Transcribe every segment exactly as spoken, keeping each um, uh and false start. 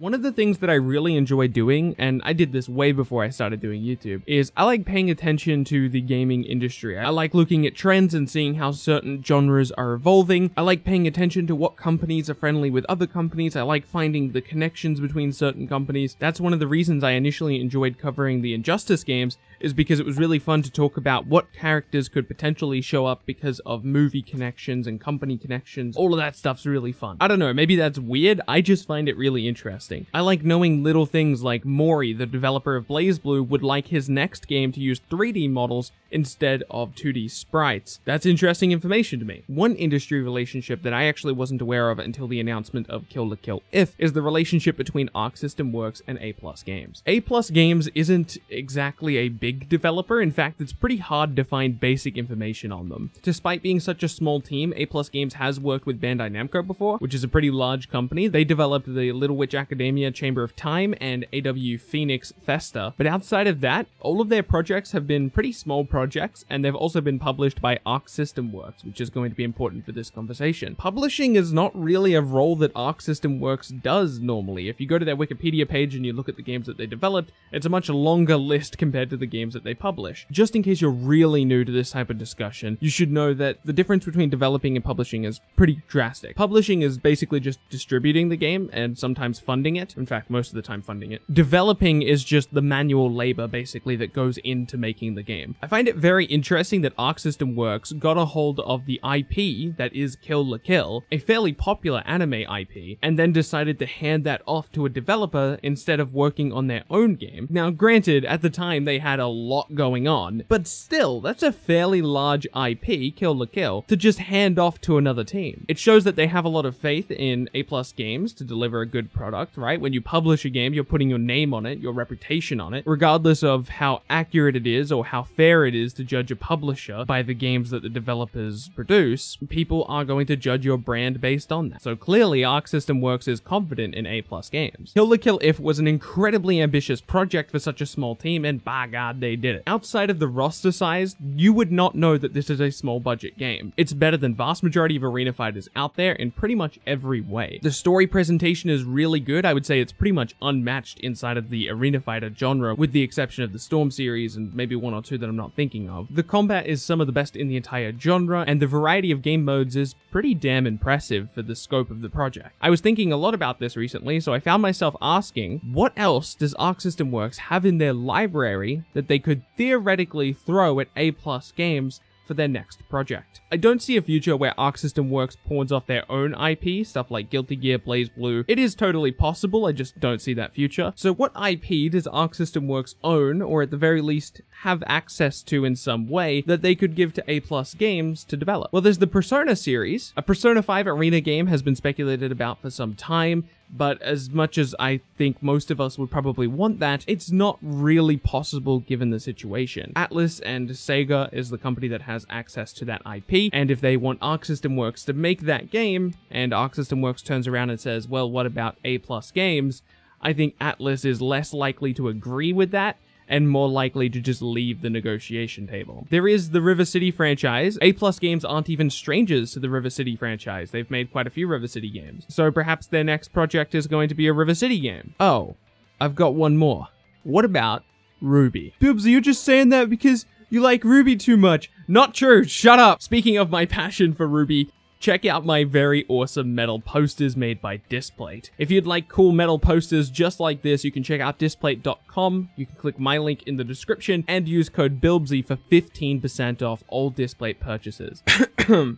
One of the things that I really enjoy doing, and I did this way before I started doing YouTube, is I like paying attention to the gaming industry. I like looking at trends and seeing how certain genres are evolving. I like paying attention to what companies are friendly with other companies. I like finding the connections between certain companies. That's one of the reasons I initially enjoyed covering the Injustice games, is because it was really fun to talk about what characters could potentially show up because of movie connections and company connections. All of that stuff's really fun. I don't know, maybe that's weird. I just find it really interesting. I like knowing little things like Mori, the developer of BlazBlue, would like his next game to use three D models instead of two D sprites. That's interesting information to me. One industry relationship that I actually wasn't aware of until the announcement of Kill la Kill If is the relationship between Arc System Works and A Plus Games. A Plus Games isn't exactly a big developer. In fact, it's pretty hard to find basic information on them. Despite being such a small team, A Plus Games has worked with Bandai Namco before, which is a pretty large company. They developed the Little Witch Academy Chamber of Time and A W Phoenix Festa, but outside of that, all of their projects have been pretty small projects, and they've also been published by Arc System Works, which is going to be important for this conversation. Publishing is not really a role that Arc System Works does normally. If you go to their Wikipedia page and you look at the games that they developed, it's a much longer list compared to the games that they publish. Just in case you're really new to this type of discussion, you should know that the difference between developing and publishing is pretty drastic. Publishing is basically just distributing the game and sometimes funding it. In fact, most of the time funding it. Developing is just the manual labor, basically, that goes into making the game. I find it very interesting that Arc System Works got a hold of the I P that is Kill la Kill, a fairly popular anime I P, and then decided to hand that off to a developer instead of working on their own game. Now, granted, at the time, they had a lot going on, but still, that's a fairly large I P, Kill la Kill, to just hand off to another team. It shows that they have a lot of faith in A+ Games to deliver a good product, right? When you publish a game, you're putting your name on it, your reputation on it, regardless of how accurate it is or how fair it is to judge a publisher by the games that the developers produce. People are going to judge your brand based on that. So clearly, Arc System Works is confident in A+ Games. Kill la Kill If was an incredibly ambitious project for such a small team, and by God, they did it. Outside of the roster size, you would not know that this is a small budget game. It's better than vast majority of arena fighters out there in pretty much every way. The story presentation is really good. I would say it's pretty much unmatched inside of the arena fighter genre, with the exception of the Storm series and maybe one or two that I'm not thinking of. The combat is some of the best in the entire genre, and the variety of game modes is pretty damn impressive for the scope of the project. I was thinking a lot about this recently, so I found myself asking, what else does Arc System Works have in their library that they could theoretically throw at A+ Games for their next project? I don't see a future where Arc System Works pawns off their own I P, stuff like Guilty Gear, BlazBlue. It is totally possible, I just don't see that future. So what I P does Arc System Works own, or at the very least have access to in some way, that they could give to A+ Games to develop? Well, there's the Persona series. A Persona five arena game has been speculated about for some time, but as much as I think most of us would probably want that, it's not really possible given the situation. Atlas and Sega is the company that has access to that I P, and if they want Arc System Works to make that game, and Arc System Works turns around and says, well, what about A+ Games? I think Atlas is less likely to agree with that, and more likely to just leave the negotiation table. There is the River City franchise. A+ Games aren't even strangers to the River City franchise. They've made quite a few River City games. So perhaps their next project is going to be a River City game. Oh, I've got one more. What about RWBY? Bilbzy, you're just saying that because you like RWBY too much. Not true, shut up. Speaking of my passion for RWBY, check out my very awesome metal posters made by Displate. If you'd like cool metal posters just like this, you can check out displate dot com. You can click my link in the description and use code Bilbzy for fifteen percent off all Displate purchases.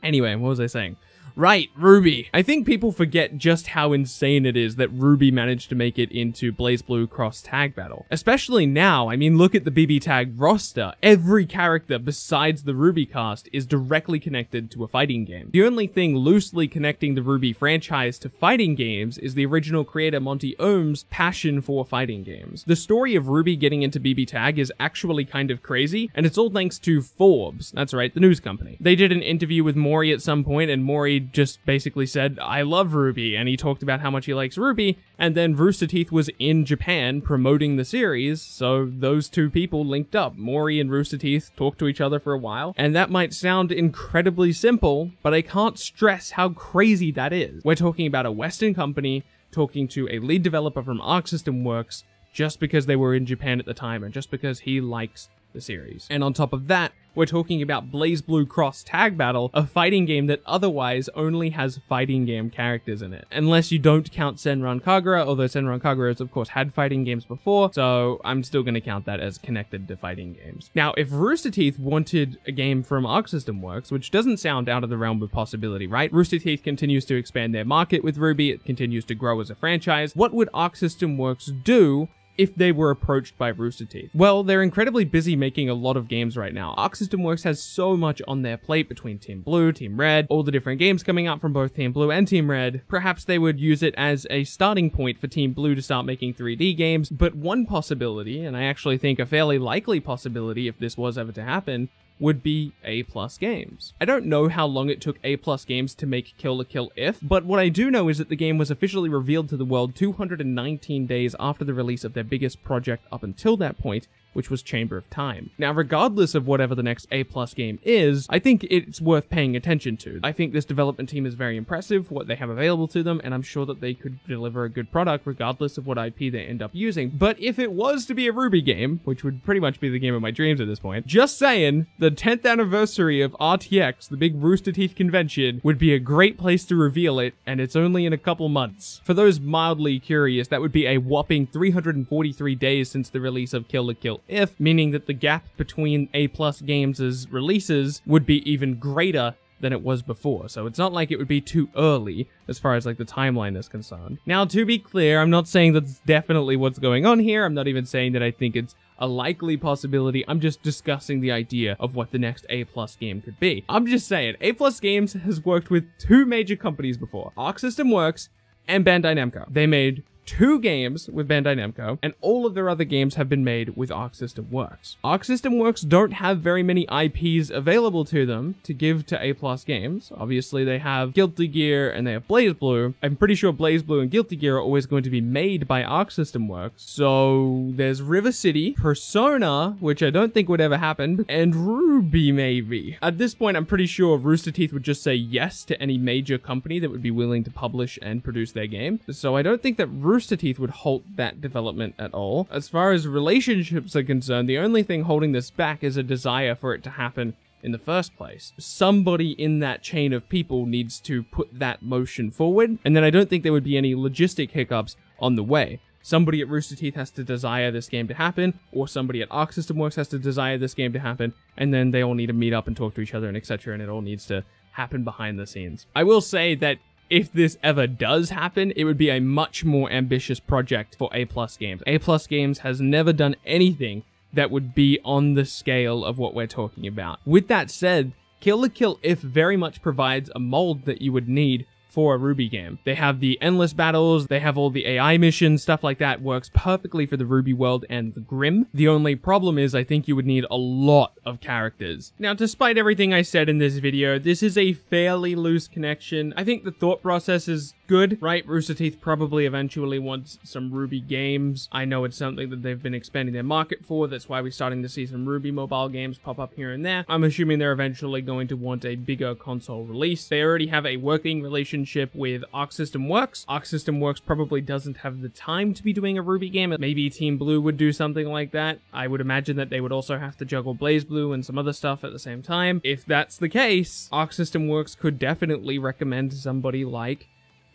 Anyway, what was I saying? Right, RWBY. I think people forget just how insane it is that RWBY managed to make it into BlazBlue Cross Tag Battle. Especially now, I mean, look at the B B Tag roster. Every character besides the RWBY cast is directly connected to a fighting game. The only thing loosely connecting the RWBY franchise to fighting games is the original creator Monty Ohm's passion for fighting games. The story of RWBY getting into B B Tag is actually kind of crazy, and it's all thanks to Forbes. That's right, the news company. They did an interview with Mori at some point, and Mori just basically said, I love RWBY, and he talked about how much he likes RWBY, and then Rooster Teeth was in Japan promoting the series, so those two people linked up. Mori and Rooster Teeth talked to each other for a while, and that might sound incredibly simple, but I can't stress how crazy that is. We're talking about a Western company talking to a lead developer from Arc System Works just because they were in Japan at the time and just because he likes the series. And on top of that, we're talking about BlazBlue Cross Tag Battle, a fighting game that otherwise only has fighting game characters in it. Unless you don't count Senran Kagura, although Senran Kagura has of course had fighting games before, so I'm still going to count that as connected to fighting games. Now, if Rooster Teeth wanted a game from Arc System Works, which doesn't sound out of the realm of possibility, right? Rooster Teeth continues to expand their market with RWBY, it continues to grow as a franchise. What would Arc System Works do if they were approached by Rooster Teeth? Well, they're incredibly busy making a lot of games right now. Arc System Works has so much on their plate between Team Blue, Team Red, all the different games coming out from both Team Blue and Team Red. Perhaps they would use it as a starting point for Team Blue to start making three D games, but one possibility, and I actually think a fairly likely possibility if this was ever to happen, would be A Plus Games. I don't know how long it took A Plus Games to make Kill la Kill If, but what I do know is that the game was officially revealed to the world two hundred nineteen days after the release of their biggest project up until that point, which was Chamber of Time. Now, regardless of whatever the next A Plus game is, I think it's worth paying attention to. I think this development team is very impressive, what they have available to them, and I'm sure that they could deliver a good product regardless of what I P they end up using. But if it was to be a RWBY game, which would pretty much be the game of my dreams at this point, just saying, the tenth anniversary of R T X, the big Rooster Teeth convention, would be a great place to reveal it, and it's only in a couple months. For those mildly curious, that would be a whopping three hundred forty-three days since the release of Kill la Kill If, meaning that the gap between A Plus Games' releases would be even greater than it was before, so it's not like it would be too early as far as like the timeline is concerned. Now, to be clear, I'm not saying that's definitely what's going on here. I'm not even saying that I think it's a likely possibility. I'm just discussing the idea of what the next A Plus game could be. I'm just saying, A Plus Games has worked with two major companies before, Arc System Works and Bandai Namco. They made two games with Bandai Namco, and all of their other games have been made with Arc System Works. Arc System Works don't have very many I Ps available to them to give to A Plus Games. Obviously, they have Guilty Gear and they have BlazBlue. I'm pretty sure BlazBlue and Guilty Gear are always going to be made by Arc System Works. So there's River City, Persona, which I don't think would ever happen, and RWBY maybe. At this point, I'm pretty sure Rooster Teeth would just say yes to any major company that would be willing to publish and produce their game. So I don't think that Rooster Rooster Teeth would halt that development at all. As far as relationships are concerned, the only thing holding this back is a desire for it to happen in the first place. Somebody in that chain of people needs to put that motion forward, and then I don't think there would be any logistic hiccups on the way. Somebody at Rooster Teeth has to desire this game to happen, or somebody at Arc System Works has to desire this game to happen, and then they all need to meet up and talk to each other and et cetera, and it all needs to happen behind the scenes. I will say that if this ever does happen, it would be a much more ambitious project for A Plus Games. A Plus Games has never done anything that would be on the scale of what we're talking about. With that said, Kill la Kill If very much provides a mold that you would need for a RWBY game. They have the endless battles, they have all the A I missions, stuff like that works perfectly for the RWBY world and the Grimm. The only problem is I think you would need a lot of characters. Now, despite everything I said in this video, this is a fairly loose connection. I think the thought process is good, right? Rooster Teeth probably eventually wants some RWBY games. I know it's something that they've been expanding their market for. That's why we're starting to see some RWBY mobile games pop up here and there. I'm assuming they're eventually going to want a bigger console release. They already have a working relationship with Arc System Works. Arc System Works probably doesn't have the time to be doing a RWBY game. Maybe Team Blue would do something like that. I would imagine that they would also have to juggle BlazBlue and some other stuff at the same time. If that's the case, Arc System Works could definitely recommend somebody like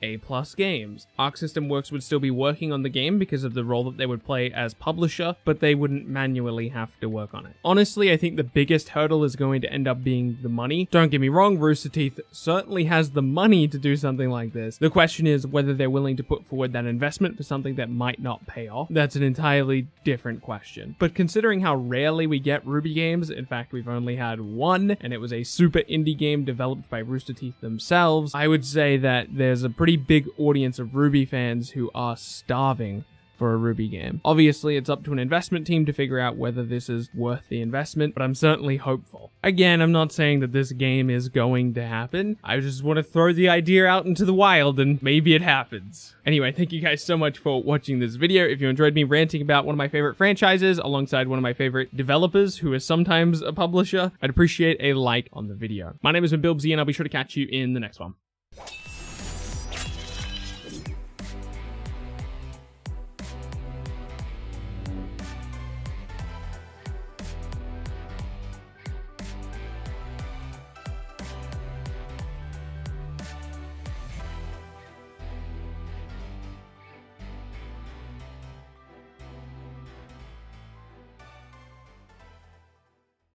A Plus Games. Arc System Works would still be working on the game because of the role that they would play as publisher, but they wouldn't manually have to work on it. Honestly, I think the biggest hurdle is going to end up being the money. Don't get me wrong, Rooster Teeth certainly has the money to do something like this. The question is whether they're willing to put forward that investment for something that might not pay off. That's an entirely different question. But considering how rarely we get RWBY games, in fact we've only had one, and it was a super indie game developed by Rooster Teeth themselves, I would say that there's a pretty pretty big audience of RWBY fans who are starving for a RWBY game. Obviously, it's up to an investment team to figure out whether this is worth the investment, but I'm certainly hopeful. Again, I'm not saying that this game is going to happen. I just want to throw the idea out into the wild and maybe it happens. Anyway, thank you guys so much for watching this video. If you enjoyed me ranting about one of my favorite franchises alongside one of my favorite developers who is sometimes a publisher, I'd appreciate a like on the video. My name has been Bilbzy and I'll be sure to catch you in the next one.